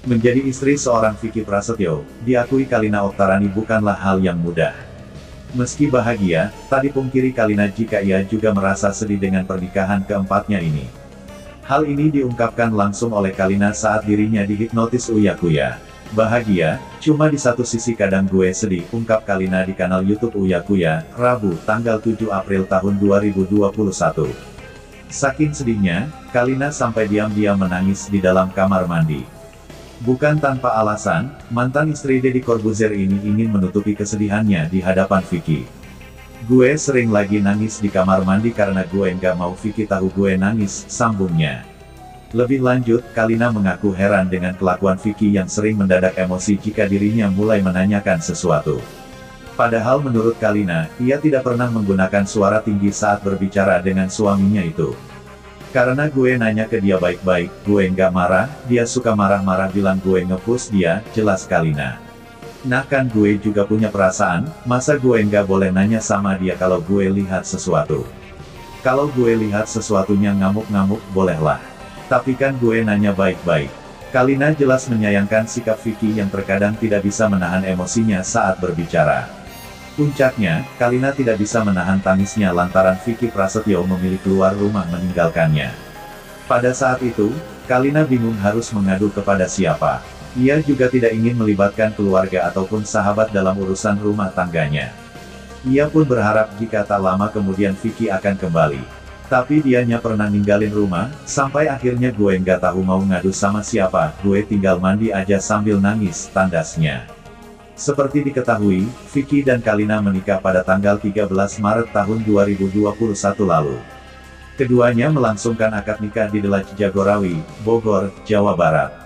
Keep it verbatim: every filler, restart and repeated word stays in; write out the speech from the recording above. Menjadi istri seorang Vicky Prasetyo, diakui Kalina Oktarani bukanlah hal yang mudah. Meski bahagia, tak dipungkiri Kalina jika ia juga merasa sedih dengan pernikahan keempatnya ini. Hal ini diungkapkan langsung oleh Kalina saat dirinya dihipnotis Uya Kuya. "Bahagia, cuma di satu sisi kadang gue sedih," ungkap Kalina di kanal YouTube Uya Kuya, Rabu, tanggal tujuh April tahun dua ribu dua puluh satu. Saking sedihnya, Kalina sampai diam-diam menangis di dalam kamar mandi. Bukan tanpa alasan, mantan istri Deddy Corbuzier ini ingin menutupi kesedihannya di hadapan Vicky. "Gue sering lagi nangis di kamar mandi karena gue nggak mau Vicky tahu gue nangis," sambungnya. Lebih lanjut, Kalina mengaku heran dengan kelakuan Vicky yang sering mendadak emosi jika dirinya mulai menanyakan sesuatu. Padahal menurut Kalina, ia tidak pernah menggunakan suara tinggi saat berbicara dengan suaminya itu. "Karena gue nanya ke dia baik-baik, gue nggak marah, dia suka marah-marah bilang gue nge-push dia," jelas Kalina. "Nah kan gue juga punya perasaan, masa gue nggak boleh nanya sama dia kalau gue lihat sesuatu? Kalau gue lihat sesuatunya ngamuk-ngamuk, bolehlah. Tapi kan gue nanya baik-baik." Kalina jelas menyayangkan sikap Vicky yang terkadang tidak bisa menahan emosinya saat berbicara. Puncaknya, Kalina tidak bisa menahan tangisnya lantaran Vicky Prasetyo memilih keluar rumah meninggalkannya. Pada saat itu, Kalina bingung harus mengadu kepada siapa. Ia juga tidak ingin melibatkan keluarga ataupun sahabat dalam urusan rumah tangganya. Ia pun berharap jika tak lama kemudian Vicky akan kembali. Tapi dianya pernah ninggalin rumah, sampai akhirnya gue nggak tahu mau ngadu sama siapa, gue tinggal mandi aja sambil nangis, tandasnya. Seperti diketahui, Vicky dan Kalina menikah pada tanggal tiga belas Maret tahun dua ribu dua puluh satu lalu. Keduanya melangsungkan akad nikah di Delac Jagorawi, Bogor, Jawa Barat.